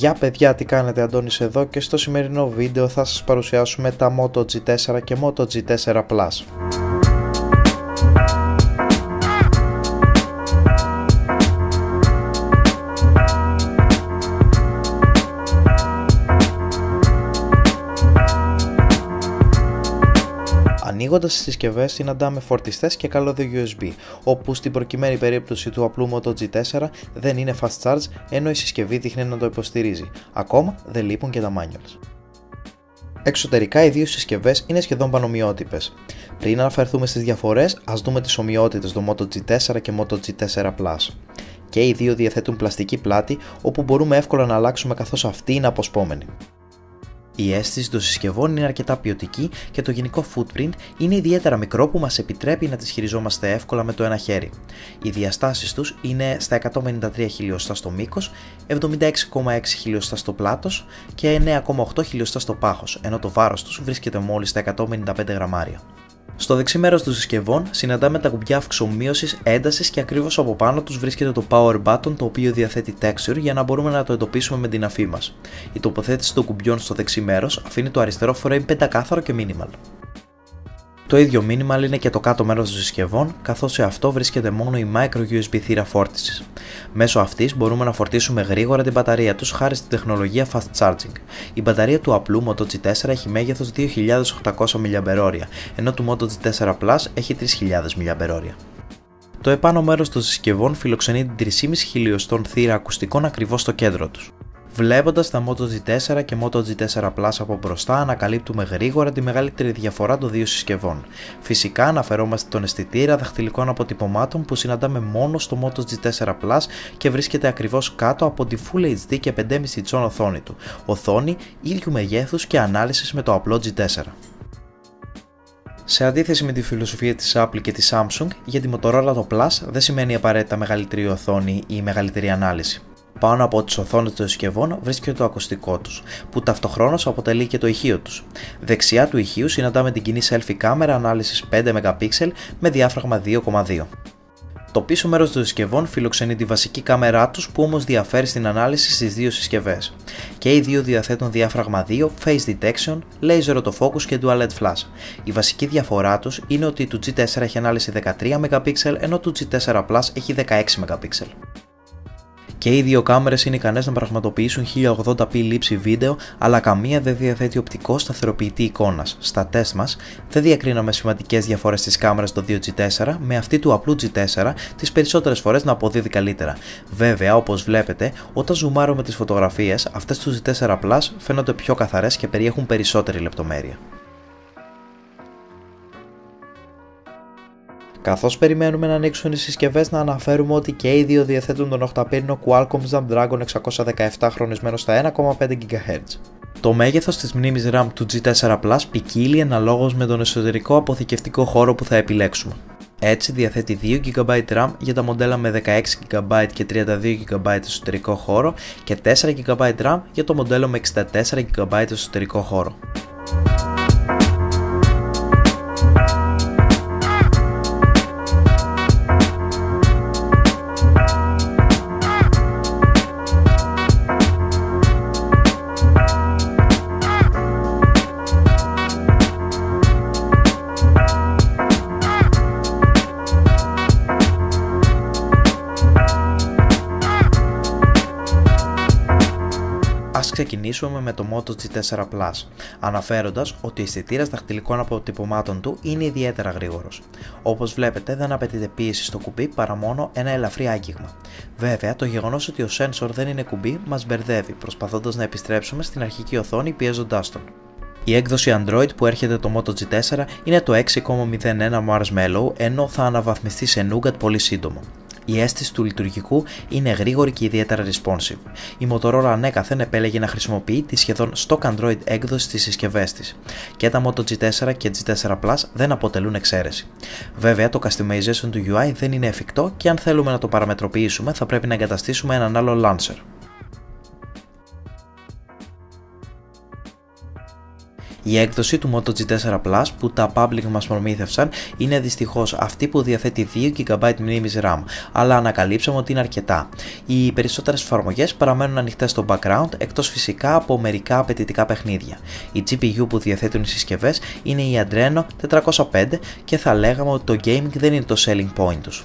Γεια παιδιά, τι κάνετε, Αντώνης εδώ και στο σημερινό βίντεο θα σας παρουσιάσουμε τα Moto G4 και Moto G4 Plus. Ανοίγοντας τις συσκευές συναντάμε φορτιστές και καλώδιο USB, όπου στην προκειμένη περίπτωση του απλού Moto G4 δεν είναι fast charge, ενώ η συσκευή δείχνει να το υποστηρίζει. Ακόμα δεν λείπουν και τα manuals. Εξωτερικά οι δύο συσκευές είναι σχεδόν πανομοιότυπες. Πριν αναφερθούμε στις διαφορές, ας δούμε τις ομοιότητες του Moto G4 και Moto G4 Plus. Και οι δύο διαθέτουν πλαστική πλάτη, όπου μπορούμε εύκολα να αλλάξουμε καθώς αυτή είναι αποσπόμενη. Η αίσθηση των συσκευών είναι αρκετά ποιοτική και το γενικό footprint είναι ιδιαίτερα μικρό, που μας επιτρέπει να τις χειριζόμαστε εύκολα με το ένα χέρι. Οι διαστάσεις τους είναι στα 153 χιλιοστά στο μήκος, 76,6 χιλιοστά στο πλάτος και 9,8 χιλιοστά στο πάχος, ενώ το βάρος τους βρίσκεται μόλις στα 155 γραμμάρια. Στο δεξί μέρος των συσκευών συναντάμε τα κουμπιά αυξομοίωσης, έντασης και ακριβώς από πάνω τους βρίσκεται το power button, το οποίο διαθέτει texture για να μπορούμε να το εντοπίσουμε με την αφή μας. Η τοποθέτηση των κουμπιών στο δεξί μέρος αφήνει το αριστερό frame πεντακάθαρο και minimal. Το ίδιο minimal είναι και το κάτω μέρος των συσκευών, καθώς σε αυτό βρίσκεται μόνο η micro USB θύρα φόρτισης. Μέσω αυτής μπορούμε να φορτίσουμε γρήγορα την μπαταρία τους χάρη στην τεχνολογία fast charging. Η μπαταρία του απλού Moto G4 έχει μέγεθος 2.800 mAh, ενώ του Moto G4 Plus έχει 3.000 mAh. Το επάνω μέρος των συσκευών φιλοξενεί την 3,5 χιλιοστών θύρα ακουστικών ακριβώς στο κέντρο τους. Βλέποντας τα Moto G4 και Moto G4 Plus από μπροστά, ανακαλύπτουμε γρήγορα τη μεγαλύτερη διαφορά των δύο συσκευών. Φυσικά αναφερόμαστε τον αισθητήρα δαχτυλικών αποτυπωμάτων, που συναντάμε μόνο στο Moto G4 Plus και βρίσκεται ακριβώς κάτω από τη Full HD και 5,5 inch οθόνη του. Οθόνη ίδιου μεγέθους και ανάλυσης με το απλό G4. Σε αντίθεση με τη φιλοσοφία της Apple και της Samsung, για τη Motorola το Plus δεν σημαίνει απαραίτητα μεγαλύτερη οθόνη ή μεγαλύτερη ανάλυση. Πάνω από τις οθόνες των συσκευών βρίσκεται το ακουστικό τους, που ταυτοχρόνως αποτελεί και το ηχείο τους. Δεξιά του ηχείου συναντάμε την κοινή selfie κάμερα ανάλυσης 5MP με διάφραγμα 2,2. Το πίσω μέρος των συσκευών φιλοξενεί τη βασική κάμερά τους, που όμως διαφέρει στην ανάλυση στις δύο συσκευές. Και οι δύο διαθέτουν διάφραγμα 2, face detection, laser autofocus και dual LED flash. Η βασική διαφορά τους είναι ότι του G4 έχει ανάλυση 13MP ενώ του G4 Plus έχει 16MP. Και οι δύο κάμερες είναι ικανές να πραγματοποιήσουν 1080p λήψη βίντεο, αλλά καμία δεν διαθέτει οπτικό σταθεροποιητή εικόνας. Στα τεστ μας δεν διακρίναμε σημαντικές διαφορές στις κάμερες των 2G4, με αυτή του απλού G4 τις περισσότερες φορές να αποδίδει καλύτερα. Βέβαια, όπως βλέπετε, όταν ζουμάρουμε τις φωτογραφίες, αυτές του G4 Plus φαίνονται πιο καθαρές και περιέχουν περισσότερη λεπτομέρεια. Καθώς περιμένουμε να ανοίξουν οι συσκευές, να αναφέρουμε ότι και οι δύο διαθέτουν τον 8πύρινο Qualcomm Snapdragon 617 χρονισμένο στα 1,5 GHz. Το μέγεθος της μνήμης RAM του G4 Plus ποικίλει αναλόγως με τον εσωτερικό αποθηκευτικό χώρο που θα επιλέξουμε. Έτσι διαθέτει 2 GB RAM για τα μοντέλα με 16 GB και 32 GB εσωτερικό χώρο και 4 GB RAM για το μοντέλο με 64 GB εσωτερικό χώρο. Ας ξεκινήσουμε με το Moto G4 Plus, αναφέροντας ότι ο αισθητήρας δαχτυλικών αποτυπωμάτων του είναι ιδιαίτερα γρήγορος. Όπως βλέπετε, δεν απαιτείται πίεση στο κουμπί παρά μόνο ένα ελαφρύ άγγιγμα. Βέβαια, το γεγονός ότι ο sensor δεν είναι κουμπί μας μπερδεύει, προσπαθώντας να επιστρέψουμε στην αρχική οθόνη πιέζοντάς τον. Η έκδοση Android που έρχεται το Moto G4 είναι το 6,01 Mars Mellow, ενώ θα αναβαθμιστεί σε Nougat πολύ σύντομα. Η αίσθηση του λειτουργικού είναι γρήγορη και ιδιαίτερα responsive. Η Motorola ανέκαθεν επέλεγε να χρησιμοποιεί τη σχεδόν stock Android έκδοση στις συσκευές της. Και τα Moto G4 και G4 Plus δεν αποτελούν εξαίρεση. Βέβαια, το customization του UI δεν είναι εφικτό και αν θέλουμε να το παραμετροποιήσουμε θα πρέπει να εγκαταστήσουμε έναν άλλο launcher. Η έκδοση του Moto G4 Plus που τα Public μας προμήθευσαν είναι δυστυχώς αυτή που διαθέτει 2 GB μνήμης RAM, αλλά ανακαλύψαμε ότι είναι αρκετά. Οι περισσότερες εφαρμογές παραμένουν ανοιχτές στο background, εκτός φυσικά από μερικά απαιτητικά παιχνίδια. Η GPU που διαθέτουν οι συσκευές είναι η Adreno 405 και θα λέγαμε ότι το gaming δεν είναι το selling point τους.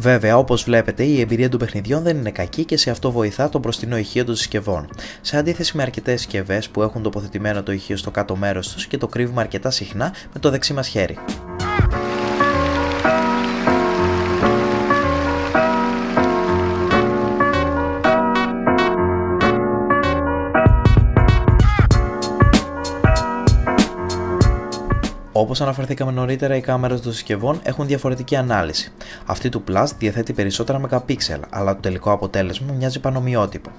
Βέβαια, όπως βλέπετε, η εμπειρία των παιχνιδιών δεν είναι κακή και σε αυτό βοηθά το μπροστινό ηχείο των συσκευών. Σε αντίθεση με αρκετές συσκευές που έχουν τοποθετημένο το ηχείο στο κάτω μέρος τους και το κρύβουμε αρκετά συχνά με το δεξί μας χέρι. Όπως αναφερθήκαμε νωρίτερα, οι κάμερες των συσκευών έχουν διαφορετική ανάλυση. Αυτή του Plus διαθέτει περισσότερα μεγαπίξελ, αλλά το τελικό αποτέλεσμα μοιάζει πανομοιότυπο.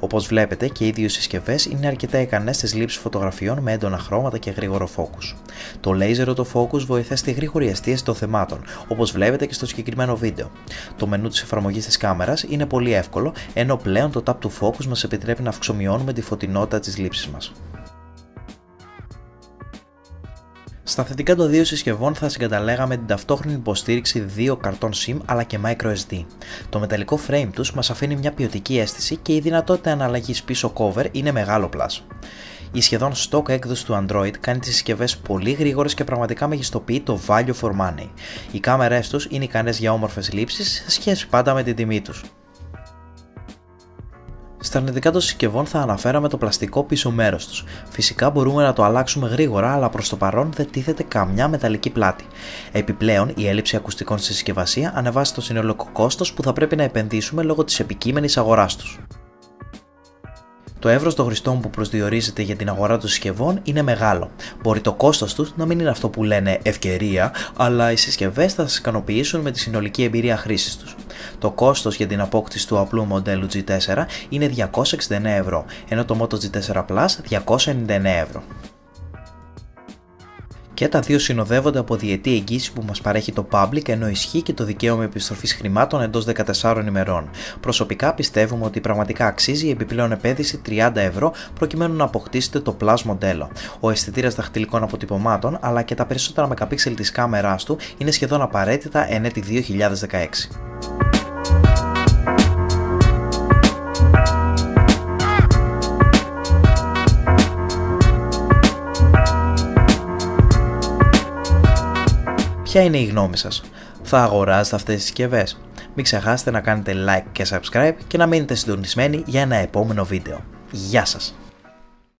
Όπως βλέπετε, και οι δύο συσκευές είναι αρκετά ικανές στις λήψεις φωτογραφιών με έντονα χρώματα και γρήγορο focus. Το λέιζερο το focus βοηθά στη γρήγορη εστίαση των θεμάτων, όπως βλέπετε και στο συγκεκριμένο βίντεο. Το μενού της εφαρμογής της κάμερας είναι πολύ εύκολο, ενώ πλέον το tap του focus μας επιτρέπει να αυξομειώνουμε τη φωτεινότητα της λήψης μας. Στα θετικά των δύο συσκευών θα συγκαταλέγαμε την ταυτόχρονη υποστήριξη 2 καρτών SIM αλλά και microSD. Το μεταλλικό frame τους μας αφήνει μια ποιοτική αίσθηση και η δυνατότητα αναλλαγής πίσω cover είναι μεγάλο plus. Η σχεδόν stock έκδοση του Android κάνει τις συσκευές πολύ γρήγορες και πραγματικά μεγιστοποιεί το value for money. Οι κάμερές τους είναι ικανές για όμορφες λήψεις σε σχέση πάντα με την τιμή τους. Στα αρνητικά των συσκευών θα αναφέραμε το πλαστικό πίσω μέρος τους. Φυσικά μπορούμε να το αλλάξουμε γρήγορα, αλλά προς το παρόν δεν τίθεται καμιά μεταλλική πλάτη. Επιπλέον, η έλλειψη ακουστικών στη συσκευασία ανεβάζει το συνολικό κόστος που θα πρέπει να επενδύσουμε λόγω της επικείμενης αγοράς τους. Το εύρος των χρηστών που προσδιορίζεται για την αγορά των συσκευών είναι μεγάλο. Μπορεί το κόστος τους να μην είναι αυτό που λένε ευκαιρία, αλλά οι συσκευές θα σας ικανοποιήσουν με τη συνολική εμπειρία χρήσης τους. Το κόστος για την απόκτηση του απλού μοντέλου G4 είναι 269 ευρώ, ενώ το Moto G4 Plus 299 ευρώ. Και τα δύο συνοδεύονται από διετή εγγύηση που μας παρέχει το Public, ενώ ισχύει και το δικαίωμα επιστροφής χρημάτων εντός 14 ημερών. Προσωπικά πιστεύουμε ότι πραγματικά αξίζει η επιπλέον επένδυση 30 ευρώ προκειμένου να αποκτήσετε το Plus μοντέλο. Ο αισθητήρας δαχτυλικών αποτυπωμάτων αλλά και τα περισσότερα μεγαπίξελ της κάμεράς του είναι σχεδόν απαραίτητα εν έτη 2016. Ποια είναι η γνώμη σας? Θα αγοράζετε αυτές τις συσκευές? Μην ξεχάσετε να κάνετε like και subscribe και να μείνετε συντονισμένοι για ένα επόμενο βίντεο. Γεια σας!